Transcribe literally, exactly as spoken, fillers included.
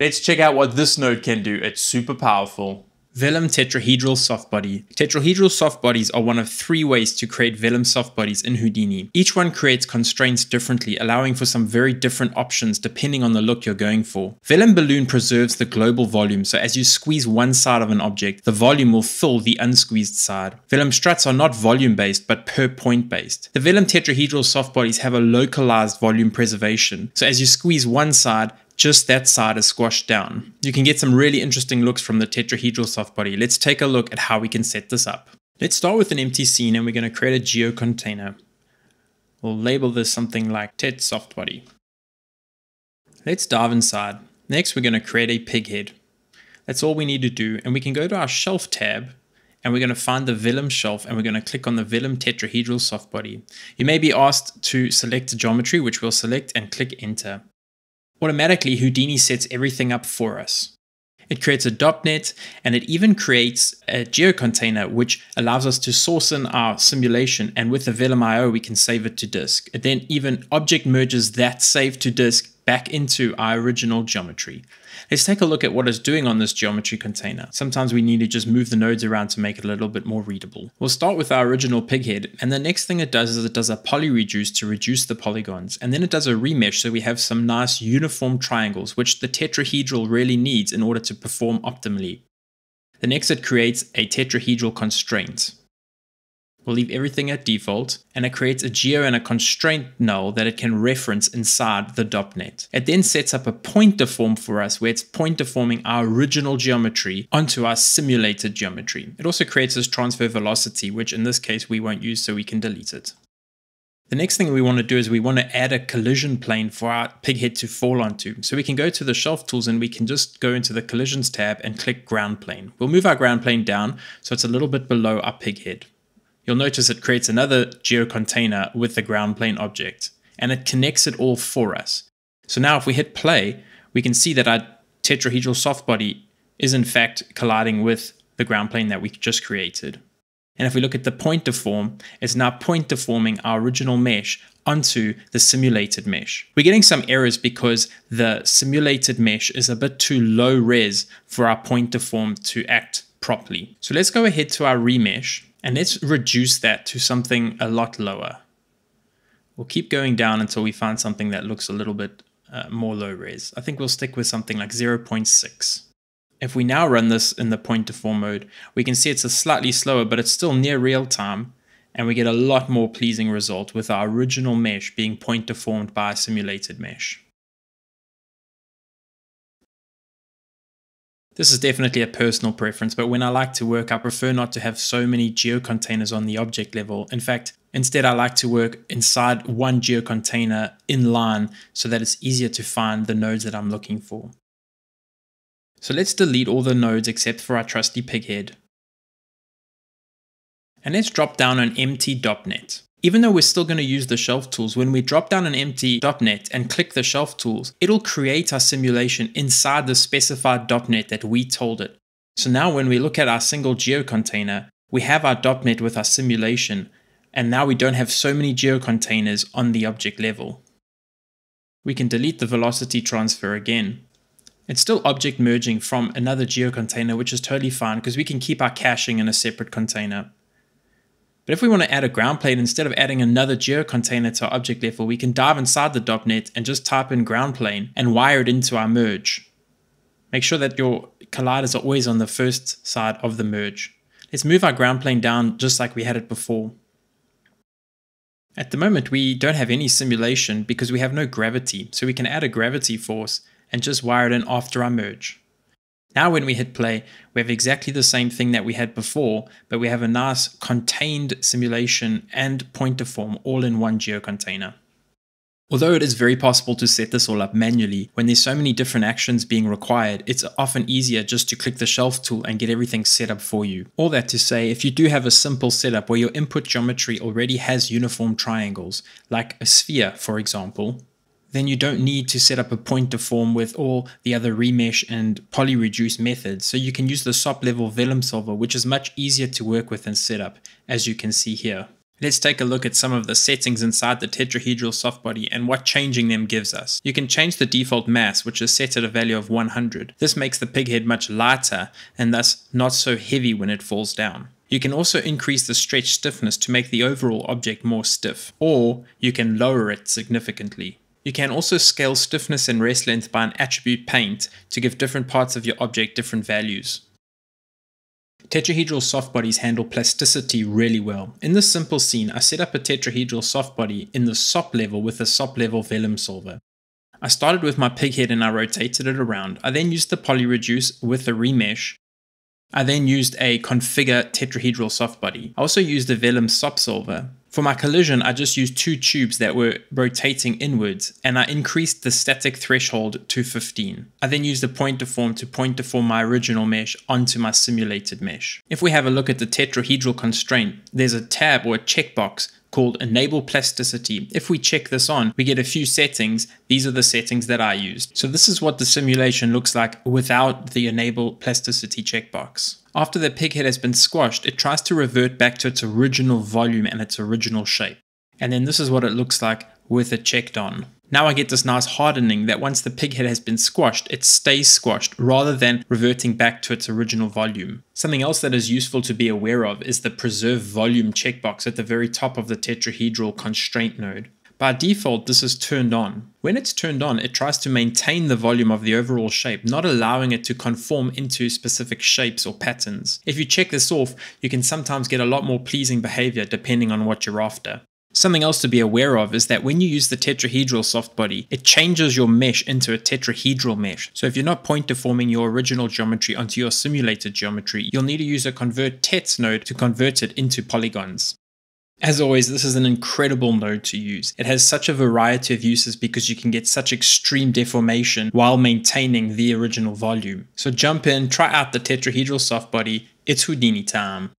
Let's check out what this node can do. It's super powerful. Vellum Tetrahedral Softbody. Tetrahedral softbodies are one of three ways to create Vellum softbodies in Houdini. Each one creates constraints differently, allowing for some very different options depending on the look you're going for. Vellum Balloon preserves the global volume, so as you squeeze one side of an object, the volume will fill the unsqueezed side. Vellum struts are not volume-based, but per point-based. The Vellum Tetrahedral softbodies have a localized volume preservation, so as you squeeze one side, just that side is squashed down. You can get some really interesting looks from the tetrahedral softbody. Let's take a look at how we can set this up. Let's start with an empty scene, and we're going to create a geo container. We'll label this something like Tet Softbody. Let's dive inside. Next, we're going to create a pig head. That's all we need to do, and we can go to our shelf tab, and we're going to find the Vellum shelf, and we're going to click on the Vellum tetrahedral softbody. You may be asked to select a geometry, which we'll select and click enter. Automatically, Houdini sets everything up for us. It creates a D O P net, and it even creates a geocontainer, which allows us to source in our simulation, and with the Vellum I O, we can save it to disk. It then even object merges that save to disk back into our original geometry. Let's take a look at what it's doing on this geometry container. Sometimes we need to just move the nodes around to make it a little bit more readable. We'll start with our original pig head, and the next thing it does is it does a PolyReduce to reduce the polygons, and then it does a remesh so we have some nice uniform triangles, which the tetrahedral really needs in order to perform optimally. The next, it creates a tetrahedral constraint. We'll leave everything at default, and it creates a geo and a constraint null that it can reference inside the D O P net. It then sets up a point deform for us, where it's point deforming our original geometry onto our simulated geometry. It also creates this transfer velocity, which in this case we won't use, so we can delete it. The next thing we want to do is we want to add a collision plane for our pig head to fall onto. So we can go to the shelf tools, and we can just go into the collisions tab and click ground plane. We'll move our ground plane down so it's a little bit below our pig head. You'll notice it creates another geocontainer with the ground plane object, and it connects it all for us. So now if we hit play, we can see that our tetrahedral softbody is in fact colliding with the ground plane that we just created. And if we look at the point deform, it's now point deforming our original mesh onto the simulated mesh. We're getting some errors because the simulated mesh is a bit too low res for our point deform to act properly. So let's go ahead to our remesh, and let's reduce that to something a lot lower. We'll keep going down until we find something that looks a little bit uh, more low res. I think we'll stick with something like zero point six. If we now run this in the point deform mode, we can see it's a slightly slower, but it's still near real time, and we get a lot more pleasing result with our original mesh being point deformed by a simulated mesh. This is definitely a personal preference, but when I like to work, I prefer not to have so many geocontainers on the object level. In fact, instead I like to work inside one geocontainer in line so that it's easier to find the nodes that I'm looking for. So let's delete all the nodes except for our trusty pig head. And let's drop down an empty D O P net. Even though we're still going to use the shelf tools, when we drop down an empty D O P net and click the shelf tools, it'll create our simulation inside the specified D O P net that we told it. So now when we look at our single geocontainer, we have our D O P net with our simulation, and now we don't have so many geocontainers on the object level. We can delete the velocity transfer again. It's still object merging from another geocontainer, which is totally fine because we can keep our caching in a separate container. But if we want to add a ground plane, instead of adding another geocontainer to our object level, we can dive inside the D O P net and just type in ground plane and wire it into our merge. Make sure that your colliders are always on the first side of the merge. Let's move our ground plane down just like we had it before. At the moment, we don't have any simulation because we have no gravity, so we can add a gravity force and just wire it in after our merge. Now when we hit play, we have exactly the same thing that we had before, but we have a nice contained simulation and point deform all in one geocontainer. Although it is very possible to set this all up manually, when there's so many different actions being required, it's often easier just to click the shelf tool and get everything set up for you. All that to say, if you do have a simple setup where your input geometry already has uniform triangles, like a sphere for example, then you don't need to set up a point deform with all the other remesh and polyreduce methods. So you can use the S O P level Vellum solver, which is much easier to work with and set up, as you can see here. Let's take a look at some of the settings inside the tetrahedral softbody and what changing them gives us. You can change the default mass, which is set at a value of one hundred. This makes the pig head much lighter and thus not so heavy when it falls down. You can also increase the stretch stiffness to make the overall object more stiff, or you can lower it significantly. You can also scale stiffness and rest length by an attribute paint to give different parts of your object different values. Tetrahedral softbodies handle plasticity really well. In this simple scene, I set up a tetrahedral softbody in the S O P level with a S O P level vellum solver. I started with my pig head and I rotated it around. I then used the PolyReduce with a remesh. I then used a configure tetrahedral softbody. I also used the Vellum S O P solver. For my collision, I just used two tubes that were rotating inwards, and I increased the static threshold to fifteen. I then used a point deform to point deform my original mesh onto my simulated mesh. If we have a look at the tetrahedral constraint, there's a tab or a checkbox called Enable Plasticity. If we check this on, we get a few settings. These are the settings that I used. So this is what the simulation looks like without the Enable Plasticity checkbox. After the pig head has been squashed, it tries to revert back to its original volume and its original shape. And then this is what it looks like with it checked on. Now I get this nice hardening that once the pig head has been squashed, it stays squashed rather than reverting back to its original volume. Something else that is useful to be aware of is the preserve volume checkbox at the very top of the tetrahedral constraint node. By default, this is turned on. When it's turned on, it tries to maintain the volume of the overall shape, not allowing it to conform into specific shapes or patterns. If you check this off, you can sometimes get a lot more pleasing behavior depending on what you're after. Something else to be aware of is that when you use the tetrahedral softbody, it changes your mesh into a tetrahedral mesh. So if you're not point deforming your original geometry onto your simulated geometry, you'll need to use a convert tets node to convert it into polygons. As always, this is an incredible node to use. It has such a variety of uses because you can get such extreme deformation while maintaining the original volume. So jump in, try out the tetrahedral softbody. It's Houdini time.